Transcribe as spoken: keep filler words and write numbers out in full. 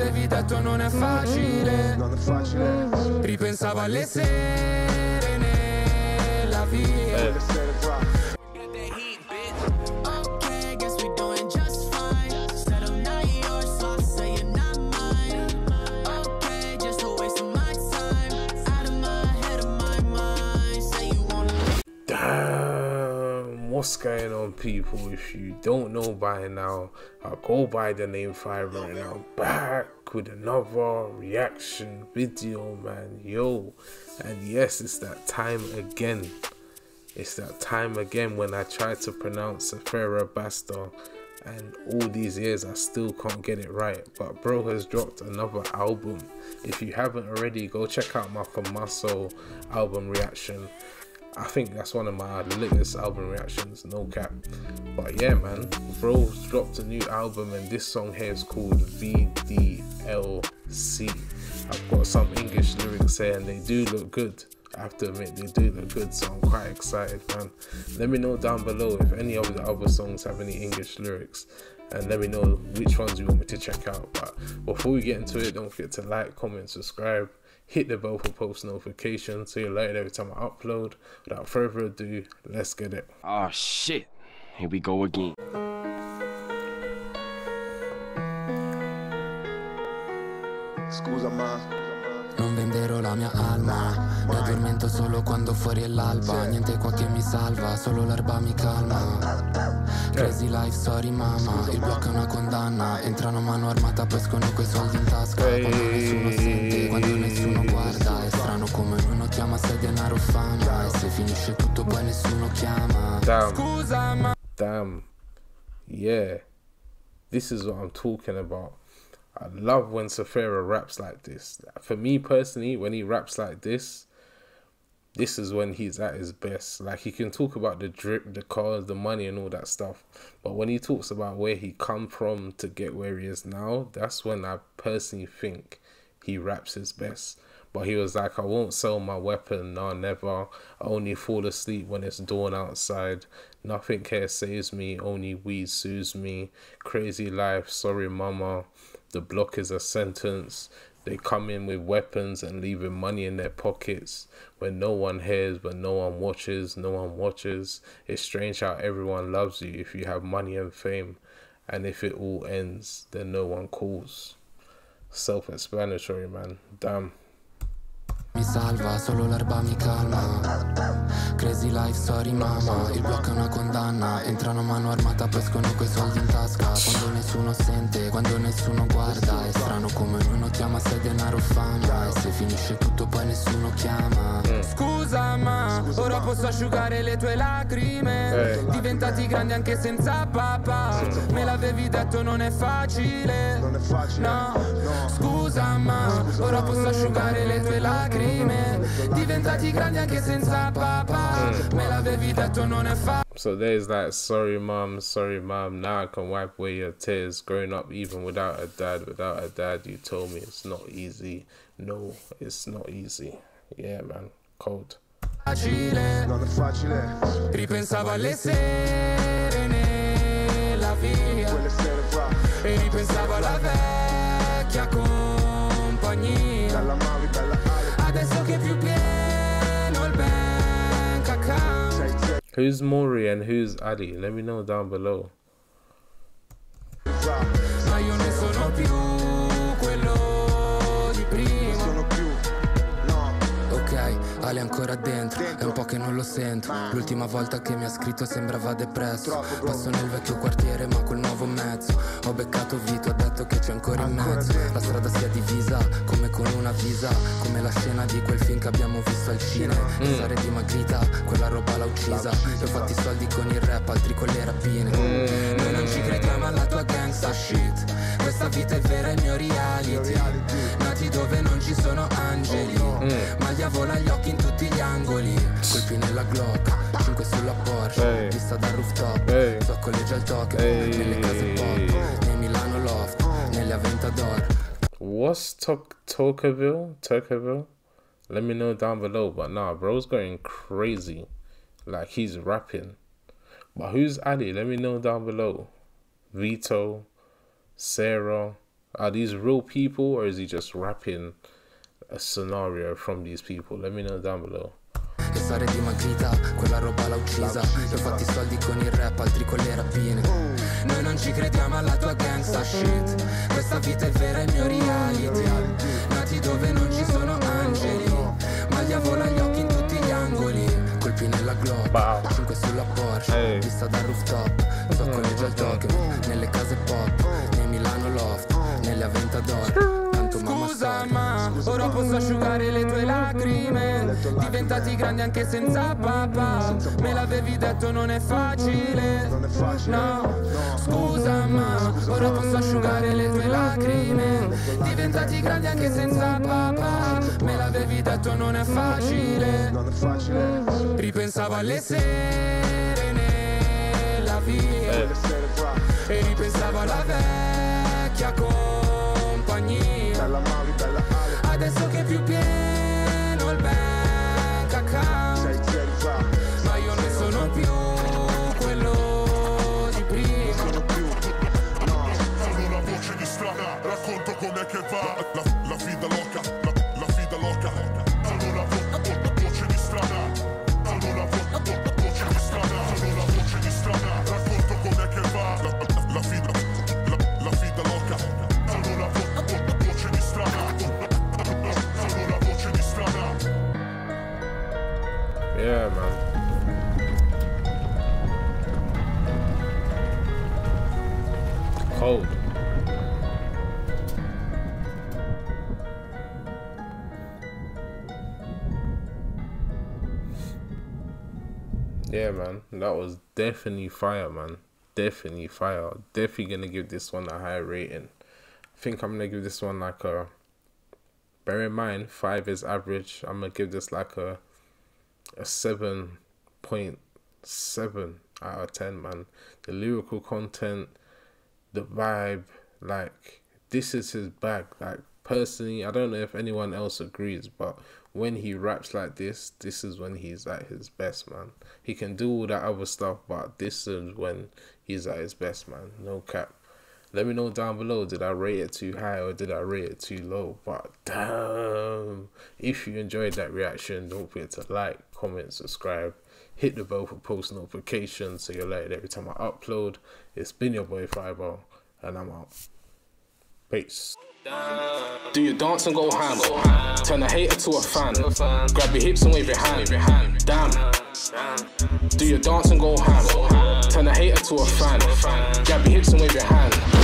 avevi detto non è facile, non è facile. Ripensavo alle sere nella via eh. What's going on, people? If you don't know by now, I go by the name Fibre and I'm back with another reaction video, man. Yo, and yes, it's that time again. It's that time again when I try to pronounce Sfera Ebbasta, and all these years I still can't get it right. But bro has dropped another album. If you haven't already, go check out my Famoso album reaction. I think that's one of my latest album reactions, no cap. But yeah, man, bro's dropped a new album and this song here is called V D L C. I've got some English lyrics here and they do look good. I have to admit, they do look good, so I'm quite excited, man. Let me know down below if any of the other songs have any English lyrics, and let me know which ones you want me to check out. But before we get into it, don't forget to like, comment, subscribe, hit the bell for post notifications so you're alerted every time I upload. Without further ado, let's get it. Oh shit, here we go again. Scusa ma non venderò la mia alma, mi addormento solo quando fuori è l'alba. Niente qua che mi salva, solo l'erba mi calma. Crazy life, sorry mamma, il blocco è una condanna. Entrano mano armata, poi escono coi soldi in tasca. Quando nessuno sente, quando nessuno guarda, è strano come uno chiama se denaro fama, e se finisce tutto poi nessuno chiama. Damn. Scusa ma damn. Yeah, this is what I'm talking about. I love when Sfera raps like this. For me personally, when he raps like this, this is when he's at his best. Like, he can talk about the drip, the cars, the money and all that stuff, but when he talks about where he come from to get where he is now, that's when I personally think he raps his best. But he was like, I won't sell my weapon, nah, never. I only fall asleep when it's dawn outside. Nothing here saves me, only weed soothes me. Crazy life, sorry mama. The block is a sentence. They come in with weapons and leaving money in their pockets. When no one hears, but no one watches, no one watches. It's strange how everyone loves you if you have money and fame. And if it all ends, then no one calls. Self-explanatory, man. Damn. Mi salva, solo l'erba mi calma. Crazy life, sorry mamma, il blocco è una condanna. Entrano mano armata, poi escono coi soldi in tasca. Quando nessuno sente, quando nessuno guarda, è strano come uno chiama se denaro fama, e se finisce tutto poi nessuno chiama. Scusa ma, ora posso asciugare le tue lacrime, diventati grandi anche senza papà. Me l'avevi detto non è facile, no. Scusa ma, ora posso asciugare le tue lacrime, diventati grandi anche senza papà. Me l'avevi detto non è facile. So there's that, sorry mom, sorry mom, now I can wipe away your tears. Growing up even without a dad, without a dad, you told me it's not easy. No, it's not easy. Yeah, man, cold. Non è facile. Ripensavo alle sere nella via e ripensavo alla vecchia compagnia. Dalla Mavi, dalla adesso che più pieno il bank account. Who's Mori and who's Ali? Let me know down below. Ma io ne sono più quello di prima. Sono più, no. Ok, Ali è ancora dentro, è un po' che non lo sento. L'ultima volta che mi ha scritto sembrava depresso. Passo nel vecchio quartiere ma col nuovo mezzo. Ho beccato Vito, ha detto che c'è ancora in mezzo. La strada si è divisa come con una visa, come la scena di quel film che abbiamo visto al cinema. Mm. Sare dimagrita, quella roba l'ha uccisa. Io ho fatti soldi con il rap, altri con le rapine. Mm. Noi non ci crediamo alla tua gangsta shit, questa vita è vera, è il mio reality. Nati dove non ci sono angeli, mm. ma diavola gli occhi in tutti gli angoli. Colpi nella Glock, cinque sulla Porsche, hey. Vista dal rooftop, hey. So collegio al Tokyo, hey. Nelle case pop, nei Milano loft, nelle Aventador. What's Tocqueville? Tocqueville? Let me know down below. But nah, bro's going crazy. Like, he's rapping. But who's Ali? Let me know down below. Vito, Sarah, Are these real people, or is he just rapping a scenario from these people? Let me know down below. Che storia di Magrita, quella roba l'ha uccisa. Io ho fatto i soldi con il rap, altri con le rapine. Noi non ci crediamo alla tua gangsta shit. Questa vita è vera, è il mio reality. Nati dove non ci sono angeli, ma il diavolo ha gli occhi in tutti gli angoli. Colpi nella globa, cinque sulla Porsche, vista dal rooftop. So collegio al Tokyo, nelle case pop, nei Milano loft, nelle Aventador. Scusa ma, ora posso asciugare le tue lacrime. Diventati grandi anche senza papà. Me l'avevi detto non è facile. No, scusa ma, ora posso asciugare le tue lacrime. Diventati grandi anche senza papà. Me l'avevi detto non è facile. Ripensavo alle sere nella via e ripensavo alla vecchia compagnia. Adesso che è più pieno il bank account, ma io non sono più quello di prima. Sono una voce di strada, racconto com'è che va la vita loca, la vita loca. Sono una voce di strada, sono una voce di strada, sono una voce di strada, racconto com'è che va la vita, la vita loca. Sono una voce Yeah, man. Cold. Yeah, man. That was definitely fire, man. Definitely fire. Definitely gonna give this one a high rating. I think I'm gonna give this one like a... Bear in mind, five is average. I'm gonna give this like a... a seven point seven out of ten, man. The lyrical content, the vibe, like, this is his bag. Like, personally, I don't know if anyone else agrees, but when he raps like this, this is when he's at his best, man. He can do all that other stuff, but this is when he's at his best, man. No cap. Let me know down below, did I rate it too high or did I rate it too low? But damn, if you enjoyed that reaction, don't forget to like, comment, subscribe, hit the bell for post notifications so you're alerted every time I upload. It's been your boy Fibre, and I'm out. Peace. Do you dance and go ham? Turn a hater to a fan. Grab your hips and wave your hand. Damn. Do you dance and go ham? Turn a hater to a fan. Grab your hips and wave your hand.